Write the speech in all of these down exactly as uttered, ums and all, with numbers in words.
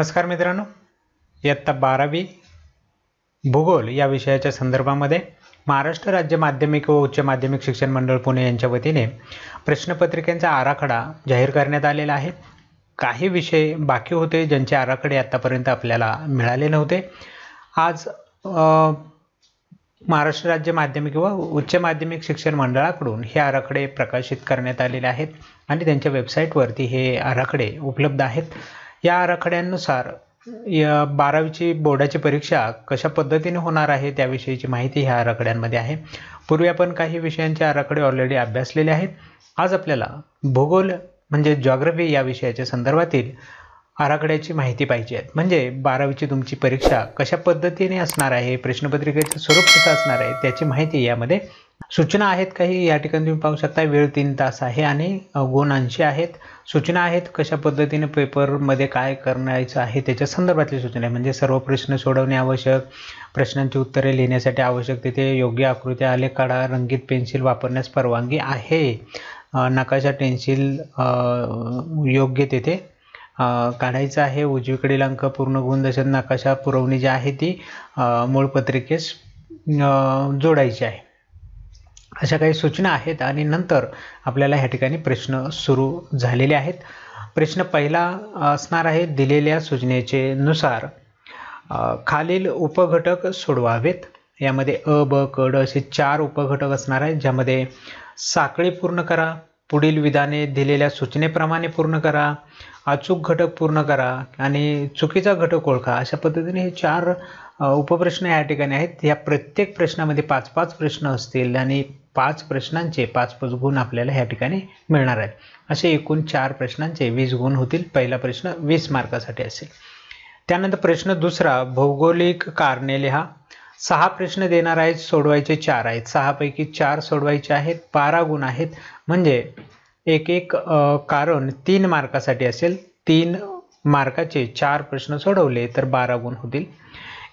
नमस्कार मित्रांनो, इयत्ता बारावी भूगोल या विषयाच्या संदर्भामध्ये महाराष्ट्र राज्य माध्यमिक व उच्च माध्यमिक शिक्षण मंडळ पुणे यांच्या वतीने प्रश्नपत्रिकेचा आराखडा जाहीर करण्यात आलेला आहे। काही विषय बाकी होते ज्यांचे आराखडे आतापर्यंत आपल्याला मिळाले नव्हते। आज महाराष्ट्र राज्य माध्यमिक व उच्च माध्यमिक शिक्षण मंडळाकडून हे आराखडे प्रकाशित करण्यात आलेले आहेत आणि त्यांच्या वेबसाईटवरती हे आराखडे उपलब्ध आहेत। या आराखड्यानुसार या बारावीची बोर्डाची परीक्षा कशा पद्धतीने होणार आहे त्याविषयीची माहिती ह्या आराखड्यांमध्ये आहे। पूर्वी आपण काही विषयांचे आराखडे ऑलरेडी अभ्यासलेले आहेत। आज आपल्याला भूगोल म्हणजे ज्योग्राफी या विषयाच्या संदर्भातील आराखड्याची माहिती पाहिजे आहे। म्हणजे बारावीची तुमची परीक्षा कशा पद्धतीने असणार आहे, प्रश्नपत्रिकेचं स्वरूप कसं असणार आहे त्याची माहिती यामध्ये सूचना आहेत। काही या ठिकाणी तुम्ही पाहू शकता, वेळ तीन तास आहे आणि गुण ऐंशी आहेत। सूचना आहेत कशा पद्धतीने पेपरमध्ये काय करायचं आहे त्याच्या संदर्भातली सूचना आहे। म्हणजे सर्व प्रश्न सोडवणे आवश्यक, प्रश्नांची उत्तरे लिहिण्यासाठी आवश्यक तिथे योग्य आकृत्या, आलेख काढा, रंगीत पेन्सिल वापरण्यास परवानगी आहे, नकाशा पेन्सिल योग्य तिथे काढायचं आहे, उजवीकडील अंक पूर्ण गुण दर्शक नकाशा पुरवणी जी आहे ती मूळ पत्रिकेस जोडायची आहे, अशा काही सूचना आहेत। आणि नंतर आपल्याला ह्या ठिकाणी प्रश्न सुरू झालेले आहेत। प्रश्न पहिला असणार आहे, दिलेल्या सूचनेचे नुसार खालील उपघटक सोडवावेत। यामध्ये अ, ब, क, ड असे चार उपघटक असणार आहेत, ज्यामध्ये साखळी पूर्ण करा, पुढील विधाने दिलेल्या सूचनेप्रमाणे पूर्ण करा, अचूक घटक पूर्ण करा आणि चुकीचा घटक ओळखा, अशा पद्धतीने हे चार उपप्रश्न या ठिकाणी आहेत। या प्रत्येक प्रश्नामध्ये पाच पाच प्रश्न असतील आणि पाच प्रश्नांचे पाच पाच गुण आपल्याला ह्या ठिकाणी मिळणार आहेत। असे एकूण चार प्रश्नांचे वीस गुण होतील। पहिला प्रश्न वीस मार्कासाठी असेल। त्यानंतर प्रश्न दुसरा, भौगोलिक कारणे लिहा। सहा प्रश्न देणार आहेत, सोडवायचे चार आहेत, सहापैकी चार सोडवायचे आहेत, बारा गुण आहेत। म्हणजे एक एक कारण तीन मार्कासाठी असेल, तीन मार्काचे चार प्रश्न सोडवले तर बारा गुण होतील।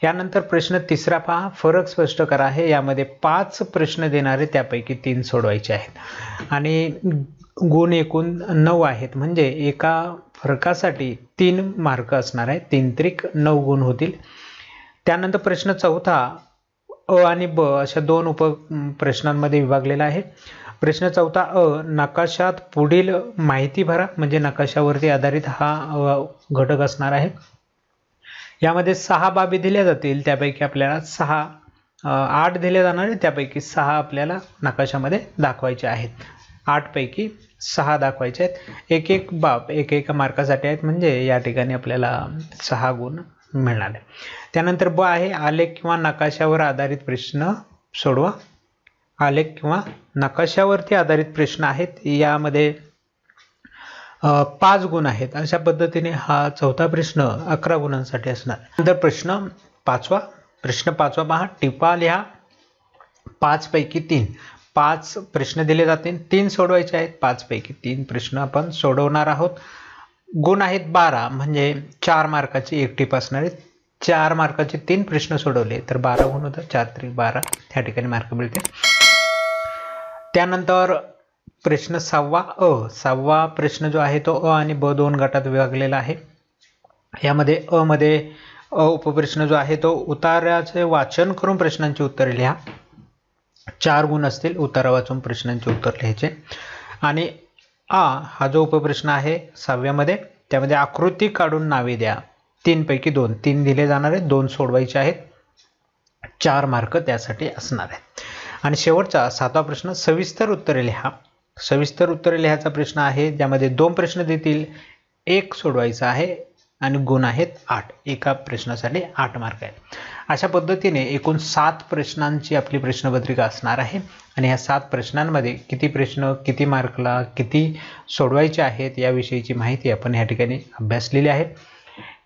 यानंतर प्रश्न तिसरा पहा, फरक स्पष्ट करा आहे। यामध्ये पाच प्रश्न देणारे त्यापैकी तीन सोडवायचे आहेत आणि गुण एकूण नऊ आहेत। म्हणजे एका फरकासाठी तीन मार्क असणार आहे, तीन त्रिक नऊ गुण होतील। त्यानंतर प्रश्न चौथा, अ आणि ब अशा दोन उप प्रश्नांमध्ये विभागलेला आहे। प्रश्न चौथा अ, नकाशात पुढील माहिती भरा। म्हणजे नकाशावरती आधारित हा घटक असणार आहे। यामध्ये सहा बाबी दिल्या जातील, त्यापैकी आपल्याला सहा आठ दिल्या जाणार आहेत, त्यापैकी सहा आपल्याला नकाशामध्ये दाखवायचे आहेत। आठपैकी सहा दाखवायचे आहेत, एक एक बाब एक एका मार्कासाठी आहेत। म्हणजे या ठिकाणी आपल्याला सहा गुण मिळणार आहे। त्यानंतर ब आहे, आलेख किंवा नकाशावर आधारित प्रश्न सोडवा। आलेख किंवा नकाशावरती आधारित प्रश्न आहेत, यामध्ये पाच गुण आहेत। अशा पद्धतीने हा चौथा प्रश्न अकरा गुणांसाठी असणार। नंतर प्रश्न पाचवा, प्रश्न पाचवा पहा, टिपा लिहा। पाच पैकी तीन, पाच प्रश्न दिले जातील, तीन सोडवायचे आहेत, पाच पैकी तीन प्रश्न आपण सोडवणार आहोत। गुण आहेत बारा, म्हणजे चार मार्काची एक टीप असणार आहे। चार मार्काचे तीन प्रश्न सोडवले तर बारा गुण होतात, चार त्रिक बारा त्या ठिकाणी मार्क मिळते। त्यानंतर प्रश्न सहावा अ, सहावा प्रश्न जो आहे तो अ आणि ब दोन गटात विभागलेला आहे। यामध्ये अ मध्ये अ उपप्रश्न जो आहे तो उताराचे वाचन करून प्रश्नांची उत्तरे लिहा, चार गुण असतील उतारा वाचून प्रश्नांची उत्तर लिहायचे। आणि आ हा जो उपप्रश्न आहे सहाव्यामध्ये, त्यामध्ये आकृती काढून नावे द्या। तीनपैकी दोन, तीन दिले जाणार आहेत, दोन सोडवायचे आहेत, चार मार्क त्यासाठी असणार आहेत। आणि शेवटचा सातवा प्रश्न, सविस्तर उत्तरे लिहा। सविस्तर उत्तरे लिहायचा प्रश्न आहे, ज्यामध्ये दोन प्रश्न देतील, एक सोडवायचा आहे आणि गुण आहेत आठ, एका प्रश्नासाठी आठ मार्क आहेत। अशा पद्धतीने एकूण सात प्रश्नांची आपली प्रश्नपत्रिका असणार आहे। आणि ह्या सात प्रश्नांमध्ये किती प्रश्न, किती मार्कला, किती सोडवायचे आहेत याविषयीची माहिती आपण ह्या ठिकाणी अभ्यासलेली आहे।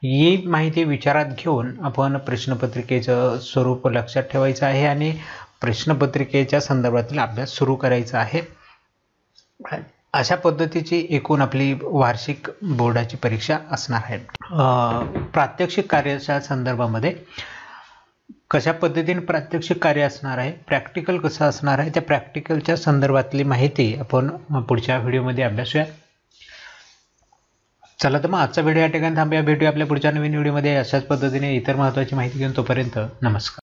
ही माहिती विचारात घेऊन आपण प्रश्नपत्रिकेचं स्वरूप लक्षात ठेवायचं आहे आणि प्रश्नपत्रिकेच्या संदर्भातील अभ्यास सुरू करायचा आहे। अशा पद्धतीची एकूण आपली वार्षिक बोर्डाची परीक्षा असणार आहे। प्रात्यक्षिक कार्याच्या संदर्भामध्ये कशा पद्धतीने प्रात्यक्षिक कार्य असणार आहे, प्रॅक्टिकल कसं असणार आहे, त्या प्रॅक्टिकलच्या संदर्भातली माहिती आपण पुढच्या व्हिडिओमध्ये अभ्यासूया। चला तर मग आजचा व्हिडिओ या ठिकाणी थांबूया. भेटूया आपल्या पुढच्या नवीन व्हिडिओमध्ये अशाच पद्धतीने इतर महत्त्वाची माहिती घेऊन. तोपर्यंत नमस्कार.